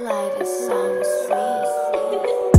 Life is so sweet.